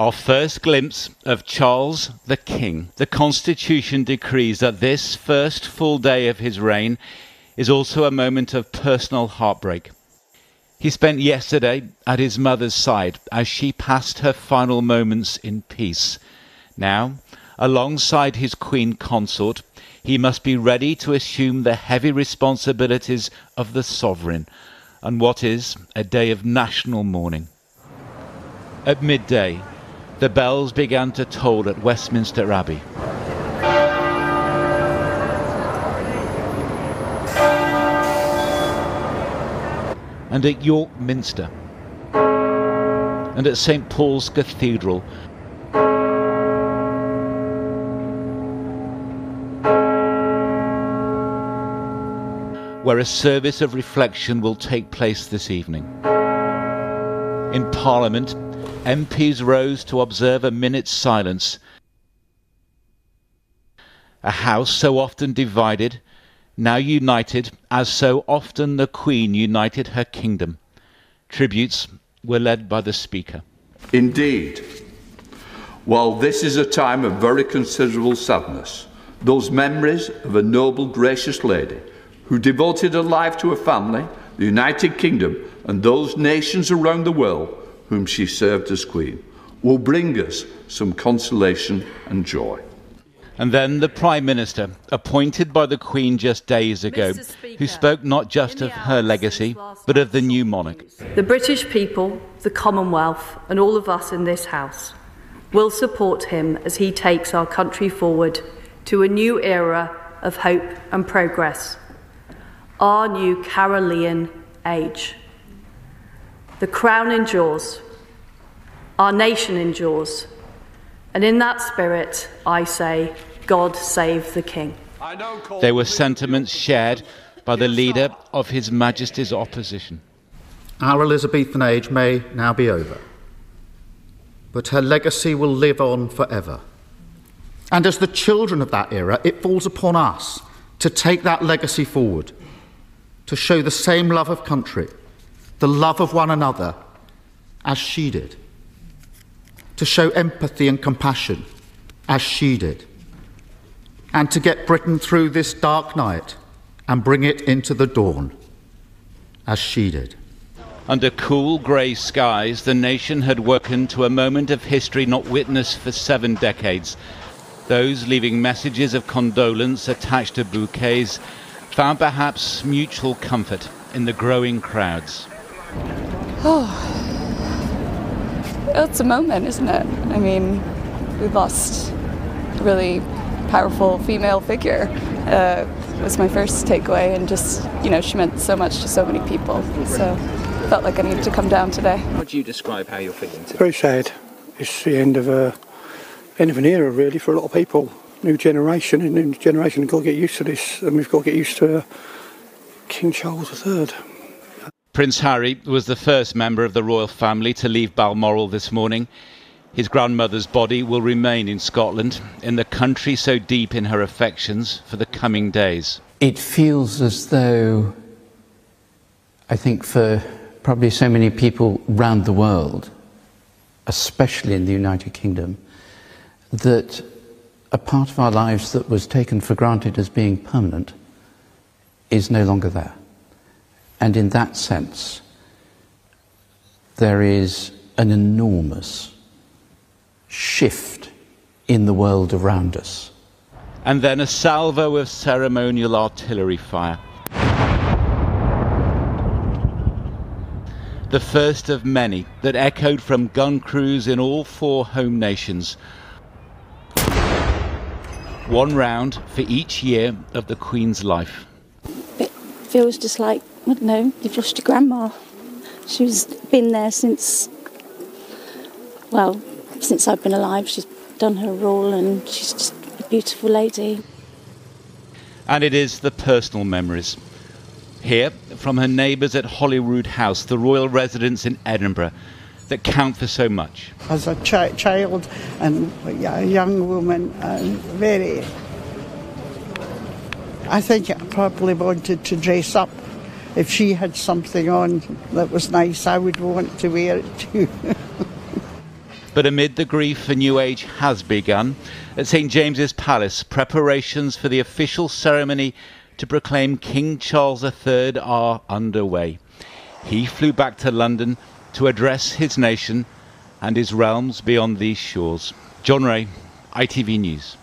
Our first glimpse of Charles the King. The Constitution decrees that this first full day of his reign is also a moment of personal heartbreak. He spent yesterday at his mother's side as she passed her final moments in peace. Now, alongside his Queen Consort, he must be ready to assume the heavy responsibilities of the sovereign on what is a day of national mourning. At midday, the bells began to toll at Westminster Abbey. And at York Minster. And at St Paul's Cathedral. Where a service of reflection will take place this evening. In Parliament, MPs rose to observe a minute's silence. A house so often divided, now united, as so often the Queen united her kingdom. Tributes were led by the Speaker. Indeed, while this is a time of very considerable sadness, those memories of a noble, gracious lady who devoted her life to her family, the United Kingdom, and those nations around the world whom she served as Queen, will bring us some consolation and joy. And then the Prime Minister, appointed by the Queen just days ago, who spoke not just of her legacy, but of the new monarch. The British people, the Commonwealth, and all of us in this House will support him as he takes our country forward to a new era of hope and progress, our new Carolian age. The Crown endures, our nation endures, and in that spirit, I say, God save the King. There were sentiments shared by the leader of His Majesty's opposition. Our Elizabethan age may now be over, but her legacy will live on forever. And as the children of that era, it falls upon us to take that legacy forward, to show the same love of country, the love of one another, as she did, to show empathy and compassion, as she did, and to get Britain through this dark night and bring it into the dawn, as she did. Under cool grey skies, the nation had woken to a moment of history not witnessed for 7 decades. Those leaving messages of condolence attached to bouquets found perhaps mutual comfort in the growing crowds. Oh, it's a moment, isn't it? I mean, we've lost a really powerful female figure. Was my first takeaway, and just, you know, she meant so much to so many people. So I felt like I needed to come down today. How would you describe how you're feeling today? Very sad. It's the end of an era, really, for a lot of people. New generation, we've got to get used to this, and we've got to get used to King Charles III. Prince Harry was the first member of the royal family to leave Balmoral this morning. His grandmother's body will remain in Scotland, in the country so deep in her affections, for the coming days. It feels as though, I think for probably so many people round the world, especially in the United Kingdom, that a part of our lives that was taken for granted as being permanent is no longer there. And in that sense, there is an enormous shift in the world around us. And then a salvo of ceremonial artillery fire. The first of many that echoed from gun crews in all 4 home nations. One round for each year of the Queen's life. It feels just like, I don't know, you've lost your grandma. She's been there since, well, since I've been alive. She's done her role, and she's just a beautiful lady. And it is the personal memories. Here, from her neighbours at Holyrood House, the royal residence in Edinburgh, that count for so much. As a child and a young woman, I think I probably wanted to dress up. If she had something on that was nice, I would want to wear it too. But amid the grief, a new age has begun. At St James's Palace, preparations for the official ceremony to proclaim King Charles III are underway. He flew back to London to address his nation and his realms beyond these shores. John Ray, ITV News.